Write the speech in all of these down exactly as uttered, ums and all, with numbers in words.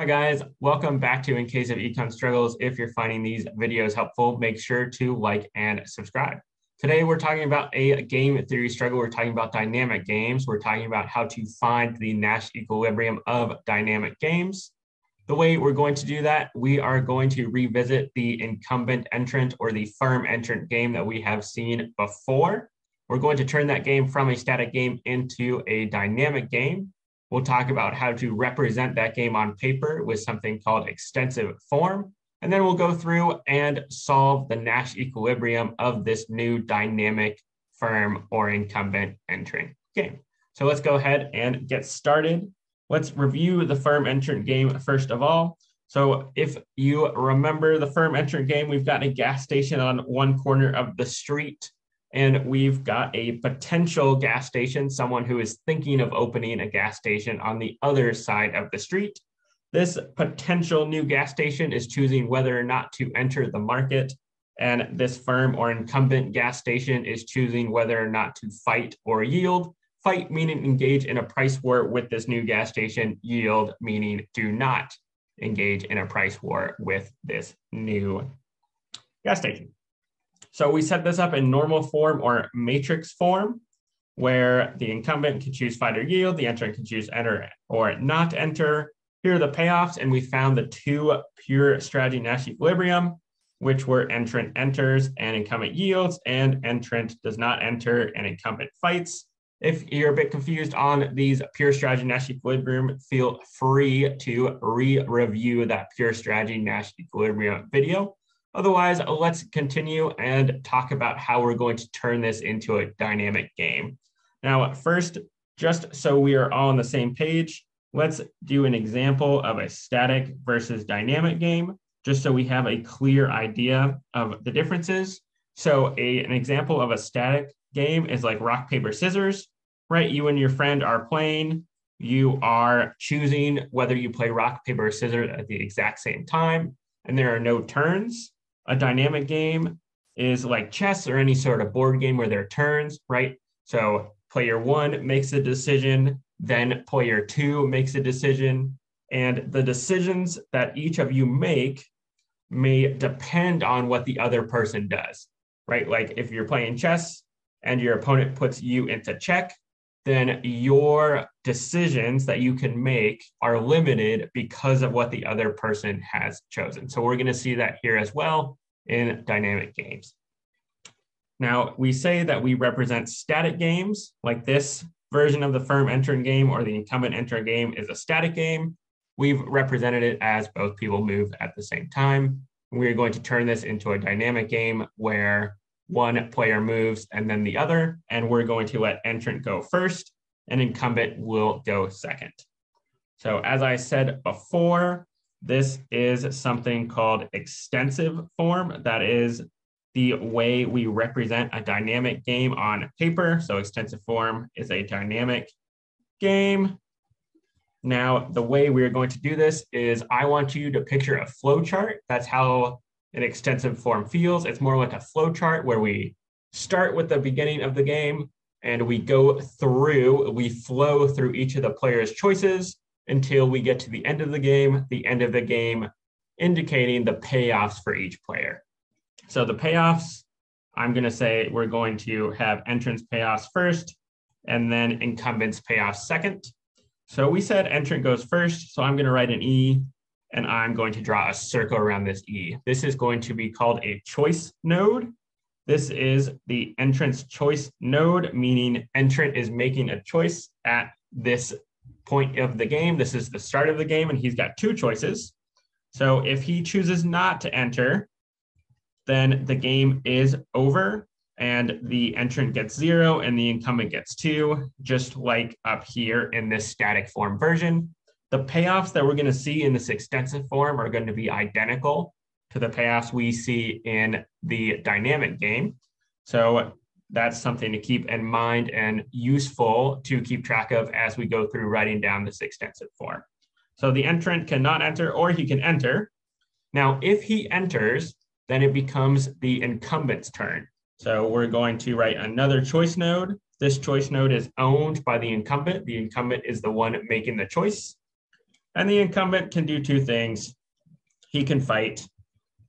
Hi guys, welcome back to In Case of Econ Struggles. If you're finding these videos helpful, make sure to like and subscribe. Today we're talking about a game theory struggle. We're talking about dynamic games. We're talking about how to find the Nash equilibrium of dynamic games. The way we're going to do that, we are going to revisit the incumbent entrant or the firm entrant game that we have seen before. We're going to turn that game from a static game into a dynamic game. We'll talk about how to represent that game on paper with something called extensive form. And then we'll go through and solve the Nash equilibrium of this new dynamic firm or incumbent entrant game. So let's go ahead and get started. Let's review the firm entrant game first of all. So if you remember the firm entrant game, we've got a gas station on one corner of the street. And we've got a potential gas station, someone who is thinking of opening a gas station on the other side of the street. This potential new gas station is choosing whether or not to enter the market. And this firm or incumbent gas station is choosing whether or not to fight or yield. Fight meaning engage in a price war with this new gas station. Yield meaning do not engage in a price war with this new gas station. So we set this up in normal form or matrix form, where the incumbent can choose fight or yield, the entrant can choose enter or not enter. Here are the payoffs, and we found the two pure strategy Nash equilibrium, which were entrant enters and incumbent yields, and entrant does not enter and incumbent fights. If you're a bit confused on these pure strategy Nash equilibrium, feel free to re-review that pure strategy Nash equilibrium video. Otherwise, let's continue and talk about how we're going to turn this into a dynamic game. Now, first, just so we are all on the same page, let's do an example of a static versus dynamic game, just so we have a clear idea of the differences. So a, an example of a static game is like rock, paper, scissors, right? You and your friend are playing. You are choosing whether you play rock, paper, or scissors at the exact same time, and there are no turns. A dynamic game is like chess or any sort of board game where there are turns, right? So player one makes a decision, then player two makes a decision, and the decisions that each of you make may depend on what the other person does, right? Like if you're playing chess and your opponent puts you into check, then your decisions that you can make are limited because of what the other person has chosen. So we're going to see that here as well in dynamic games. Now, we say that we represent static games, like this version of the firm entrant game or the incumbent entrant game is a static game. We've represented it as both people move at the same time. We're going to turn this into a dynamic game where one player moves and then the other, and we're going to let entrant go first and incumbent will go second. So as I said before, this is something called extensive form. That is the way we represent a dynamic game on paper. So extensive form is a dynamic game. Now, the way we're going to do this is I want you to picture a flow chart. That's how an extensive form feels. It's more like a flow chart where we start with the beginning of the game and we go through, we flow through each of the players' choices until we get to the end of the game, the end of the game indicating the payoffs for each player. So the payoffs, I'm going to say we're going to have entrants payoffs first and then incumbents payoffs second. So we said entrant goes first, so I'm going to write an E, and I'm going to draw a circle around this E. This is going to be called a choice node. This is the entrance choice node, meaning entrant is making a choice at this point of the game. This is the start of the game, and he's got two choices. So if he chooses not to enter, then the game is over, and the entrant gets zero, and the incumbent gets two, just like up here in this static form version. The payoffs that we're going to see in this extensive form are going to be identical to the payoffs we see in the dynamic game. So that's something to keep in mind and useful to keep track of as we go through writing down this extensive form. So the entrant cannot enter, or he can enter. Now, if he enters, then it becomes the incumbent's turn. So we're going to write another choice node. This choice node is owned by the incumbent. The incumbent is the one making the choice. And the incumbent can do two things. He can fight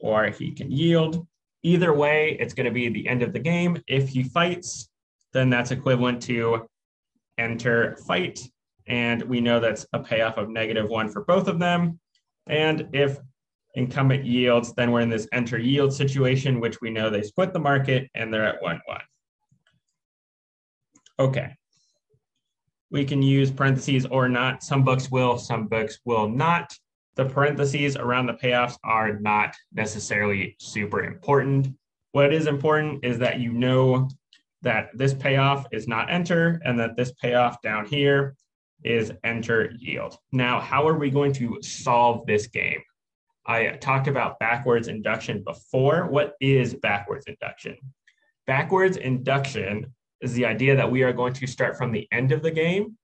or he can yield. Either way, it's going to be the end of the game. If he fights, then that's equivalent to enter fight. And we know that's a payoff of negative one for both of them. And if incumbent yields, then we're in this enter yield situation, which we know they split the market and they're at one, one. Okay. We can use parentheses or not. Some books will, some books will not. The parentheses around the payoffs are not necessarily super important. What is important is that you know that this payoff is not enter and that this payoff down here is enter yield. Now, how are we going to solve this game? I talked about backwards induction before. What is backwards induction? Backwards induction is the idea that we are going to start from the end of the game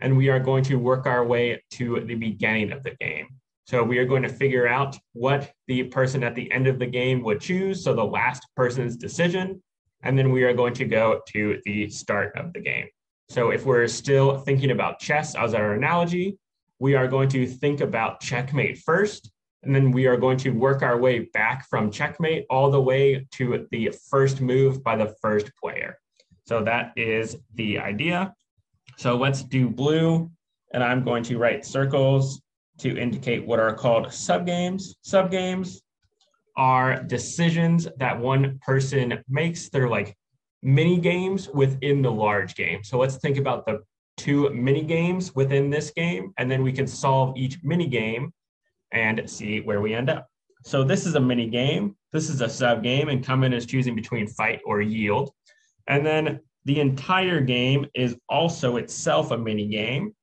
and we are going to work our way to the beginning of the game. So we are going to figure out what the person at the end of the game would choose, so the last person's decision, and then we are going to go to the start of the game. So if we're still thinking about chess as our analogy, we are going to think about checkmate first, and then we are going to work our way back from checkmate all the way to the first move by the first player. So that is the idea. So let's do blue, and I'm going to write circles to indicate what are called subgames. Subgames are decisions that one person makes. They're like mini games within the large game. So let's think about the two mini games within this game, and then we can solve each mini game and see where we end up. So this is a mini game. This is a sub game. Incumbent is choosing between fight or yield. And then the entire game is also itself a mini game.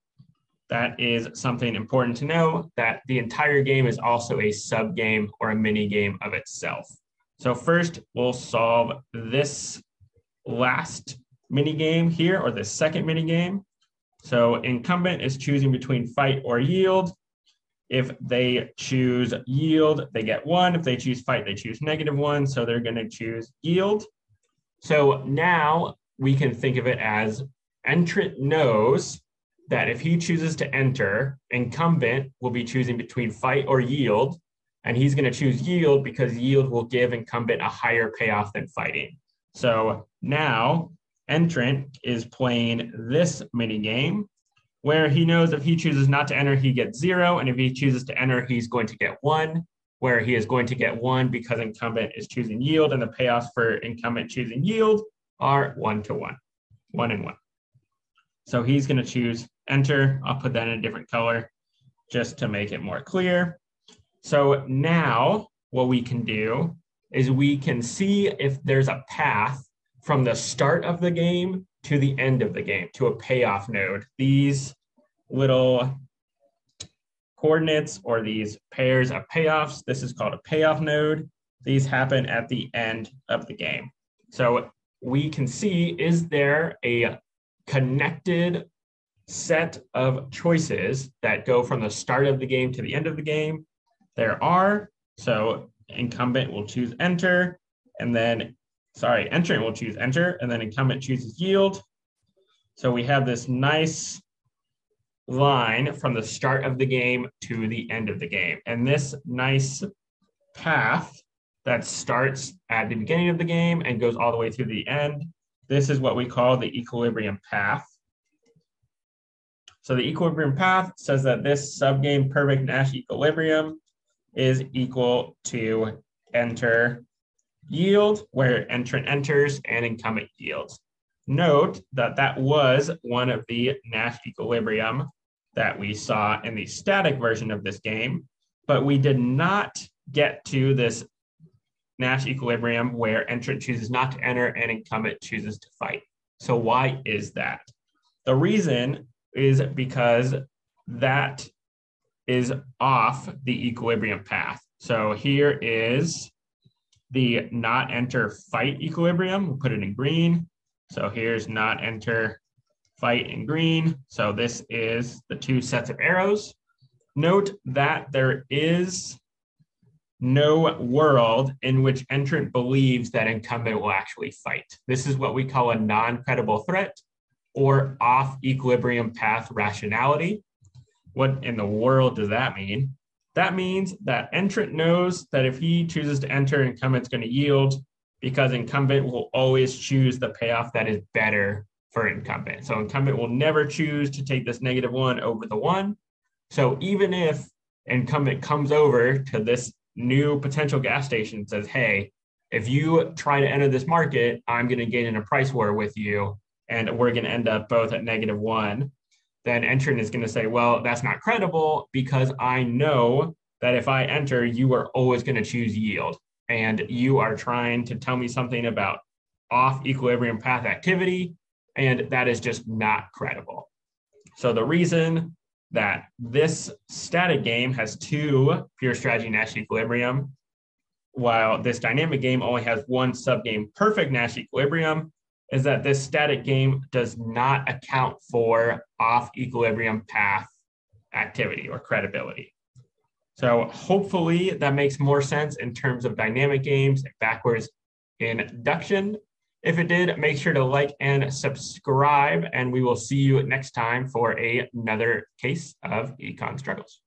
That is something important to know, that the entire game is also a sub game or a mini game of itself. So first we'll solve this last mini game here, or the second mini game. So incumbent is choosing between fight or yield. If they choose yield, they get one. If they choose fight, they choose negative one. So they're going to choose yield. So now we can think of it as entrant knows that if he chooses to enter, incumbent will be choosing between fight or yield. And he's going to choose yield because yield will give incumbent a higher payoff than fighting. So now entrant is playing this mini game, where he knows if he chooses not to enter, he gets zero. And if he chooses to enter, he's going to get one, where he is going to get one because incumbent is choosing yield, and the payoffs for incumbent choosing yield are one to one, one and one. So he's going to choose enter. I'll put that in a different color just to make it more clear. So now what we can do is we can see if there's a path from the start of the game to the end of the game, to a payoff node. These little coordinates, or these pairs of payoffs, this is called a payoff node. These happen at the end of the game. So we can see, is there a connected set of choices that go from the start of the game to the end of the game? There are. So incumbent will choose enter, and then Sorry, entrant will choose enter, and then incumbent chooses yield. So we have this nice line from the start of the game to the end of the game. And this nice path that starts at the beginning of the game and goes all the way through the end, this is what we call the equilibrium path. So the equilibrium path says that this subgame perfect Nash equilibrium is equal to enter yield, where entrant enters and incumbent yields. Note that that was one of the Nash equilibrium that we saw in the static version of this game, but we did not get to this Nash equilibrium where entrant chooses not to enter and incumbent chooses to fight. So why is that? The reason is because that is off the equilibrium path. So here is the not enter fight equilibrium. We'll put it in green. So here's not enter fight in green. So this is the two sets of arrows. Note that there is no world in which entrant believes that incumbent will actually fight. This is what we call a non-credible threat, or off equilibrium path rationality, What in the world does that mean? That means that entrant knows that if he chooses to enter, incumbent's going to yield, because incumbent will always choose the payoff that is better for incumbent. So incumbent will never choose to take this negative one over the one. So even if incumbent comes over to this new potential gas station and says, hey, if you try to enter this market, I'm going to get in a price war with you, and we're going to end up both at negative one, then entrant is going to say, well, that's not credible, because I know that if I enter, you are always going to choose yield. And you are trying to tell me something about off equilibrium path activity, and that is just not credible. So the reason that this static game has two pure strategy Nash equilibrium, while this dynamic game only has one subgame perfect Nash equilibrium, is that this static game does not account for off equilibrium path activity or credibility. So hopefully that makes more sense in terms of dynamic games and backwards induction. If it did, make sure to like and subscribe, and we will see you next time for a, another case of econ struggles.